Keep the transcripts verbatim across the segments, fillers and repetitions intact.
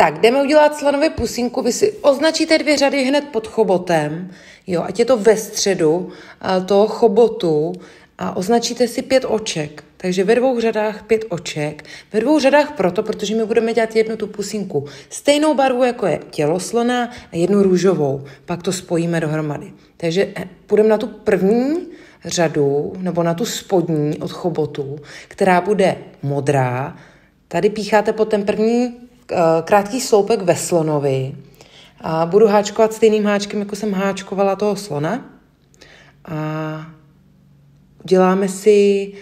Tak, jdeme udělat slanovi pusinku, vy si označíte dvě řady hned pod chobotem, jo, ať je to ve středu toho chobotu a označíte si pět oček. Takže ve dvou řadách pět oček. Ve dvou řadách proto, protože my budeme dělat jednu tu pusinku stejnou barvu, jako je tělo slona, a jednu růžovou. Pak to spojíme dohromady. Takže půjdeme na tu první řadu, nebo na tu spodní od chobotu, která bude modrá. Tady pícháte pod ten první krátký sloupek ve slonovi. A budu háčkovat stejným háčkem, jako jsem háčkovala toho slona. A uděláme si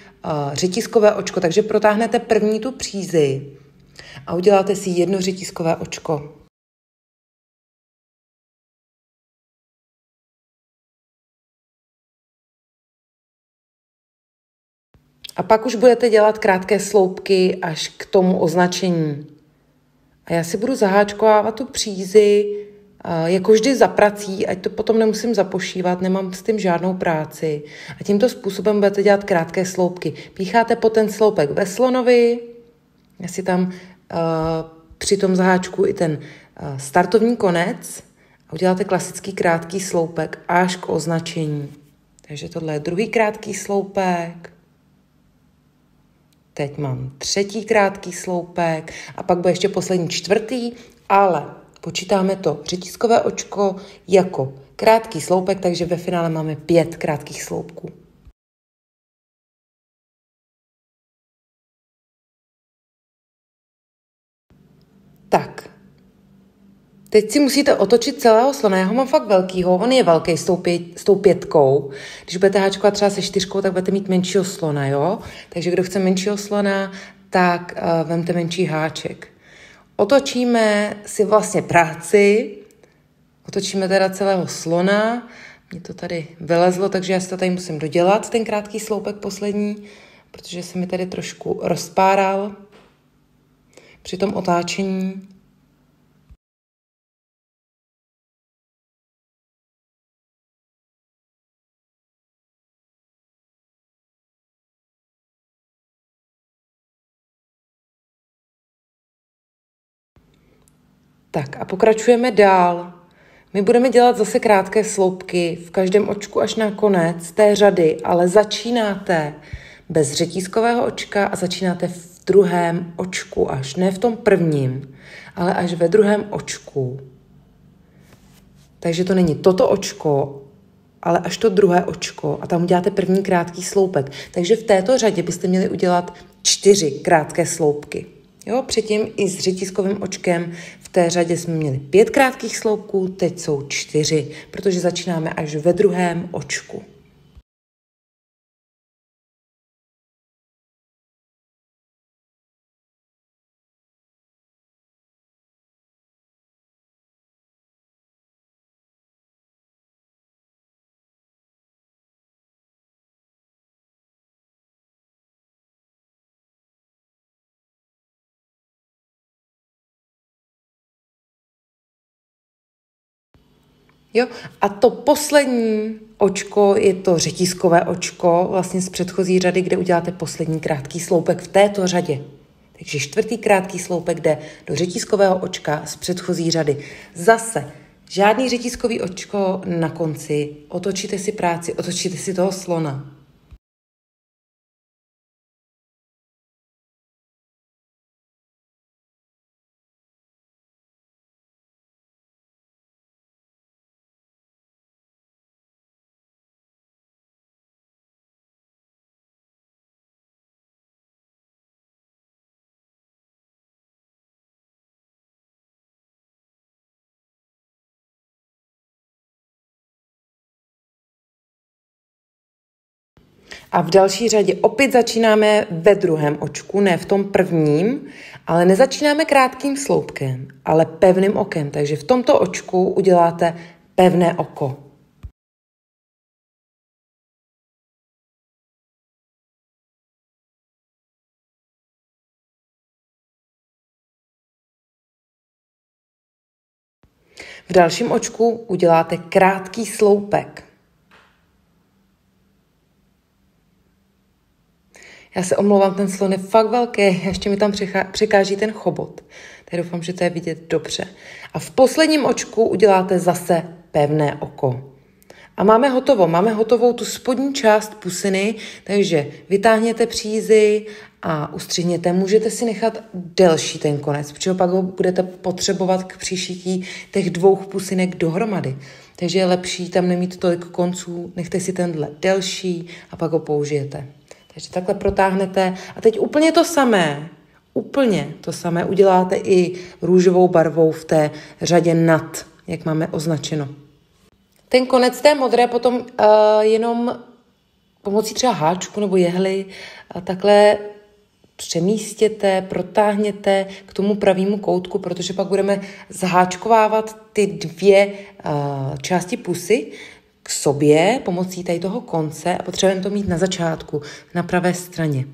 řetiskové očko, takže protáhnete první tu přízi a uděláte si jedno řetiskové očko. A pak už budete dělat krátké sloupky až k tomu označení. A já si budu zaháčkovávat tu přízi, jako vždy za prací, ať to potom nemusím zapošívat, nemám s tím žádnou práci. A tímto způsobem budete dělat krátké sloupky. Pícháte po ten sloupek ve slonovi, já si tam uh, při tom zaháčku i ten uh, startovní konec a uděláte klasický krátký sloupek až k označení. Takže tohle je druhý krátký sloupek. Teď mám třetí krátký sloupek a pak bude ještě poslední čtvrtý, ale počítáme to řetiskové očko jako krátký sloupek, takže ve finále máme pět krátkých sloupků. Tak, teď si musíte otočit celého slona, já ho mám fakt velkýho, on je velký s tou, pět, s tou pětkou. Když budete háčkovat třeba se čtyřkou, tak budete mít menšího slona, jo? Takže kdo chce menšího slona, tak uh, vemte menší háček. Otočíme si vlastně práci, otočíme teda celého slona, mně to tady vylezlo, takže já si to tady musím dodělat, ten krátký sloupek poslední, protože se mi tady trošku rozpáral při tom otáčení. Tak a pokračujeme dál. My budeme dělat zase krátké sloupky v každém očku až na konec té řady, ale začínáte bez řetízkového očka a začínáte v druhém očku až, ne v tom prvním, ale až ve druhém očku. Takže to není toto očko, ale až to druhé očko a tam uděláte první krátký sloupek. Takže v této řadě byste měli udělat čtyři krátké sloupky. Jo, předtím i s řetízkovým očkem v té řadě jsme měli pět krátkých sloupků, teď jsou čtyři, protože začínáme až ve druhém očku. Jo? A to poslední očko je to řetízkové očko vlastně z předchozí řady, kde uděláte poslední krátký sloupek v této řadě. Takže čtvrtý krátký sloupek jde do řetízkového očka z předchozí řady. Zase žádný řetízkový očko na konci. Otočíte si práci, otočíte si toho slona. A v další řadě opět začínáme ve druhém očku, ne v tom prvním, ale nezačínáme krátkým sloupkem, ale pevným okem. Takže v tomto očku uděláte pevné oko. V dalším očku uděláte krátký sloupek. Já se omlouvám, ten slon je fakt velký, ještě mi tam překáží ten chobot. Tak doufám, že to je vidět dobře. A v posledním očku uděláte zase pevné oko. A máme hotovo, máme hotovou tu spodní část pusiny, takže vytáhněte přízy a ustřihněte. Můžete si nechat delší ten konec, protože pak ho budete potřebovat k příšití těch dvou pusinek dohromady. Takže je lepší tam nemít tolik konců, nechte si tenhle delší a pak ho použijete. Takže takhle protáhnete a teď úplně to samé, úplně to samé uděláte i růžovou barvou v té řadě nad, jak máme označeno. Ten konec té modré potom uh, jenom pomocí třeba háčku nebo jehly uh, takhle přemístěte, protáhněte k tomu pravému koutku, protože pak budeme zháčkovávat ty dvě uh, části pusy k sobě pomocí tady toho konce a potřebujeme to mít na začátku, na pravé straně.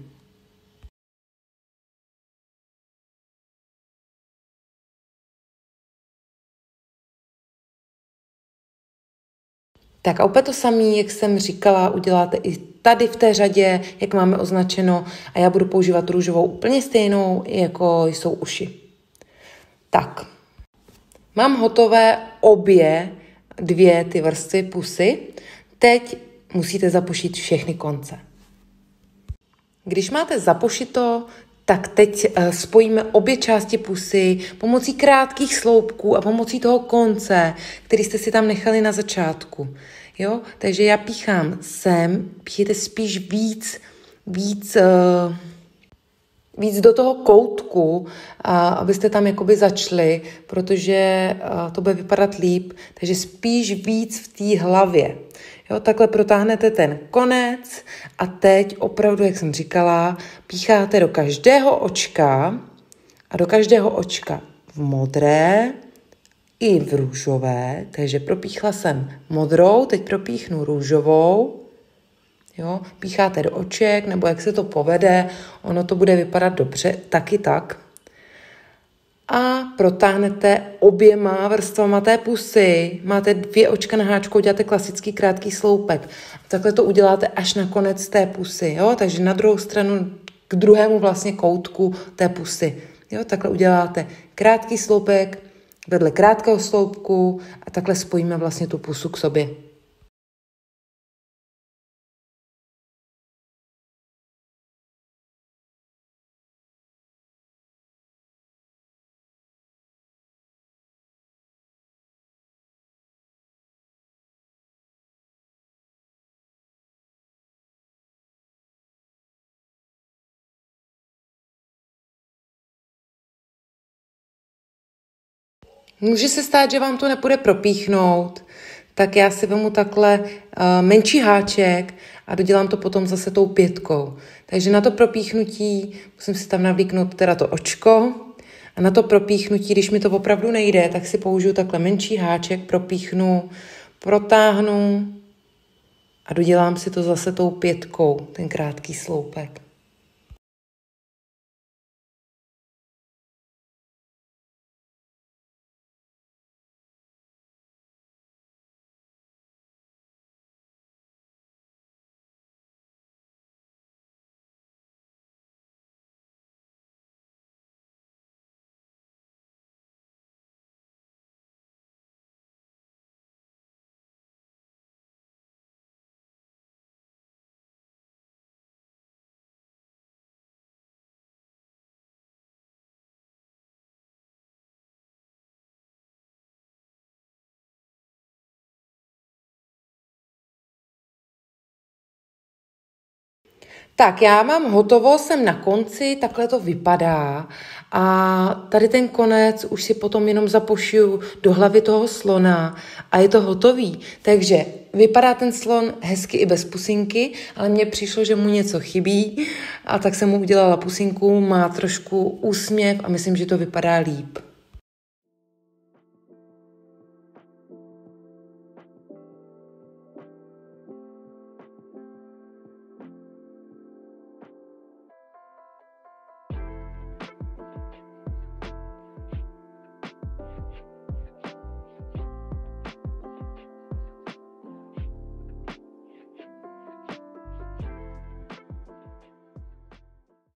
Tak a opět to samý, jak jsem říkala, uděláte i tady v té řadě, jak máme označeno, a já budu používat růžovou úplně stejnou, jako jsou uši. Tak, mám hotové obě dvě ty vrstvy pusy. Teď musíte zapošít všechny konce. Když máte zapošito, tak teď spojíme obě části pusy pomocí krátkých sloupků a pomocí toho konce, který jste si tam nechali na začátku. Jo? Takže já píchám sem, píchejte spíš víc, víc, uh, víc do toho koutku, uh, abyste tam jakoby začali, protože uh, to bude vypadat líp. Takže spíš víc v té hlavě. Jo, takhle protáhnete ten konec a teď opravdu, jak jsem říkala, pícháte do každého očka a do každého očka v modré i v růžové. Takže propíchla jsem modrou, teď propíchnu růžovou. Jo, pícháte do oček, nebo jak se to povede, ono to bude vypadat dobře, taky tak. A protáhnete oběma vrstvama té pusy. Máte dvě očka na háčku, uděláte klasický krátký sloupek. Takhle to uděláte až na konec té pusy. Jo? Takže na druhou stranu k druhému vlastně koutku té pusy. Jo? Takhle uděláte krátký sloupek vedle krátkého sloupku a takhle spojíme vlastně tu pusu k sobě. Může se stát, že vám to nepůjde propíchnout, tak já si vemu takhle uh, menší háček a dodělám to potom zase tou pětkou. Takže na to propíchnutí musím si tam navlíknout teda to očko a na to propíchnutí, když mi to opravdu nejde, tak si použiju takhle menší háček, propíchnu, protáhnu a dodělám si to zase tou pětkou, ten krátký sloupek. Tak, já mám hotovo, jsem na konci, takhle to vypadá a tady ten konec už si potom jenom zapošiju do hlavy toho slona a je to hotový. Takže vypadá ten slon hezky i bez pusinky, ale mně přišlo, že mu něco chybí a tak jsem mu udělala pusinku, má trošku úsměv a myslím, že to vypadá líp.